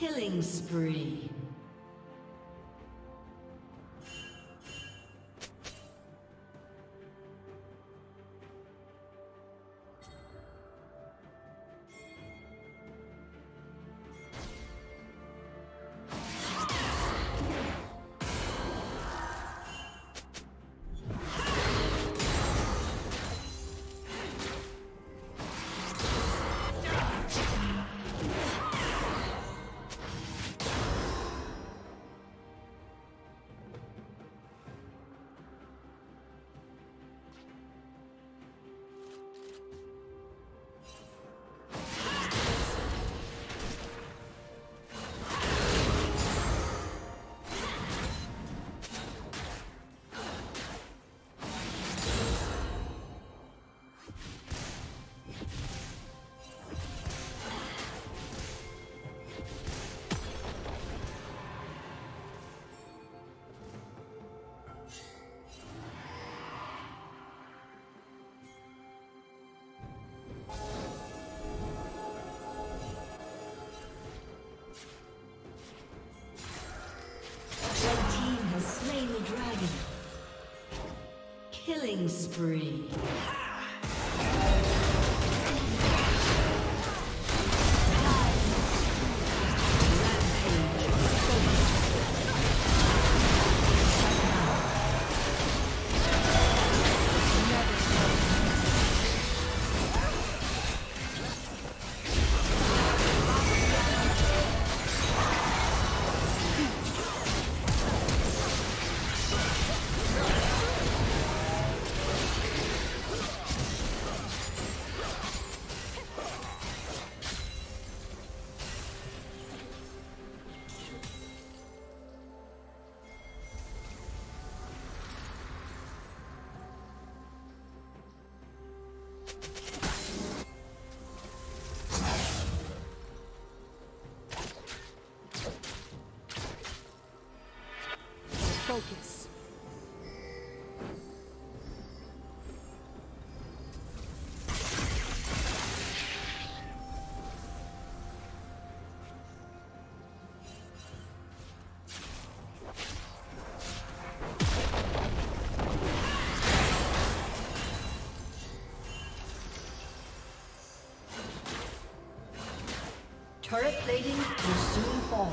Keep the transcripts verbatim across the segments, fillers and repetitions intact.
Killing spree. Killing spree. Turret plating will soon fall.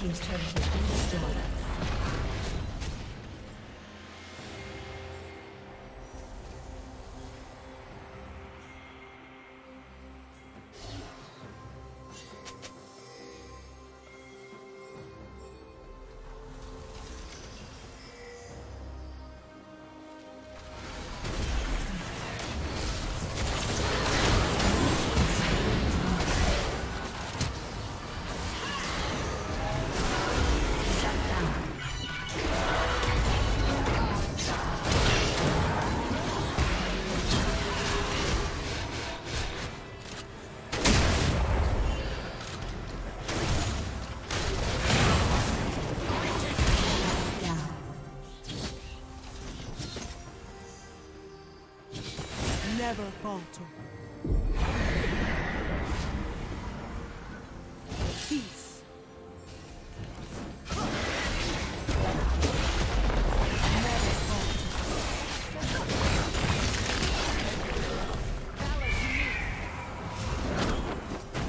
team's turret has been destroyed. Never falter. Peace. Never falter.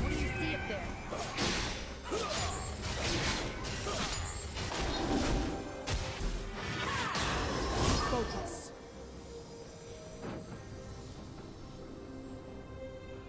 What do you see up there? Focus.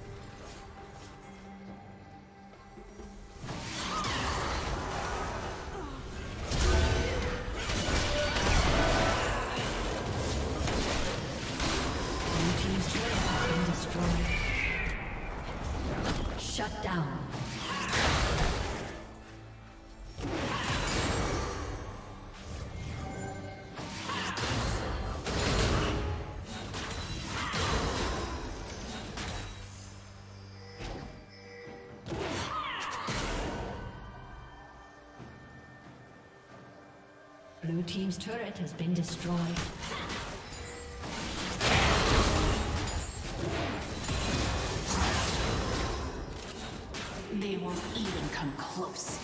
Blue team's turret has been destroyed. Shut down. Blue team's turret has been destroyed. They won't even come close.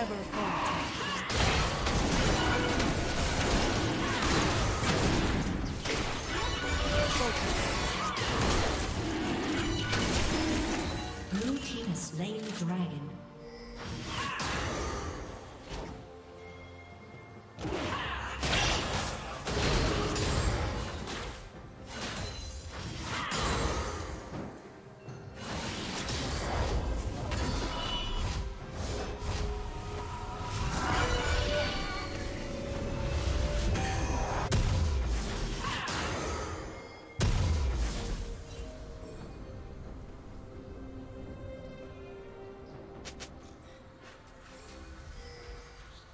never falter. Blue team has slain the dragon.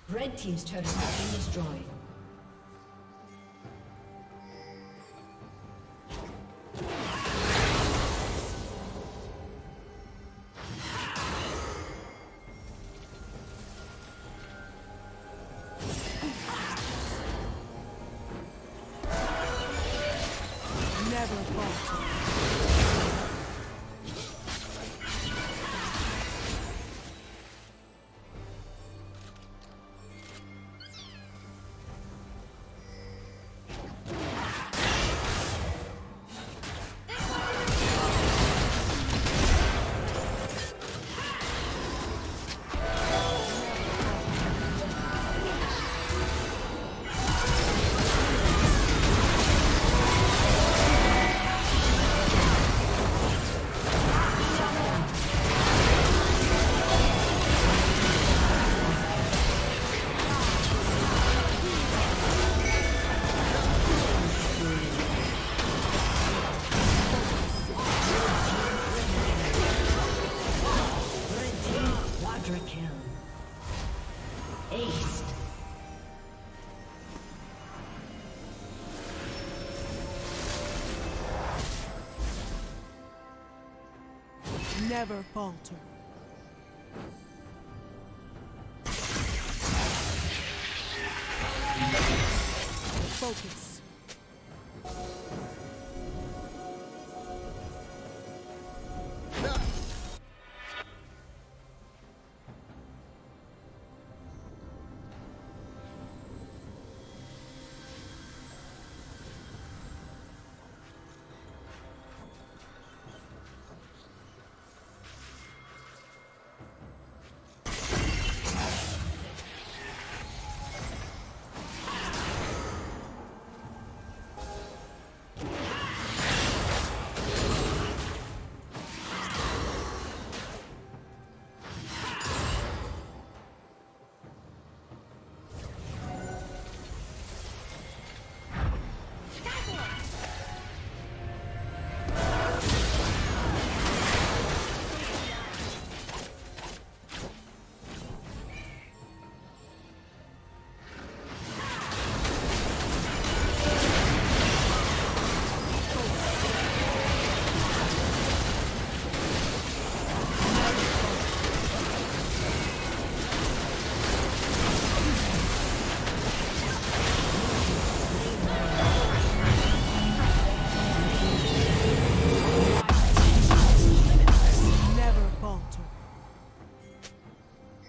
Red team's turret has been destroyed. Never falter. Focus. No.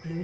Blue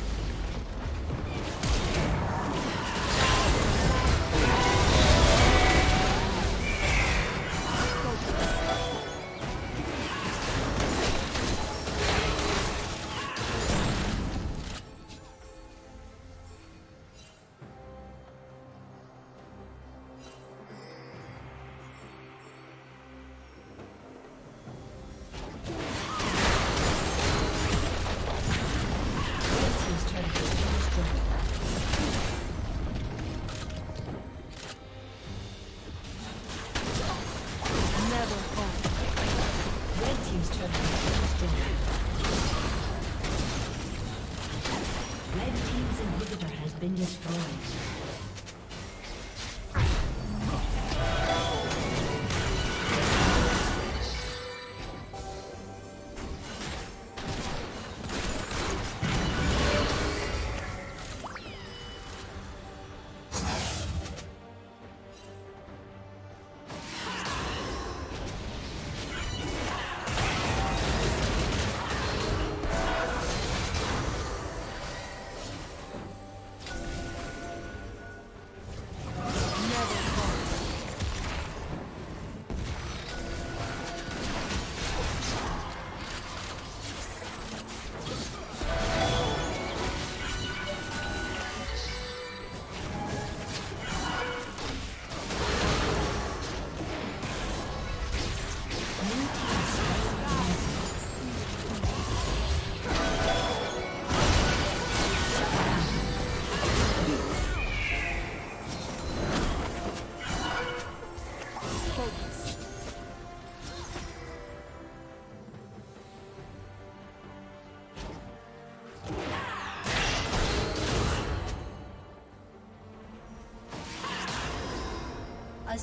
Been destroyed.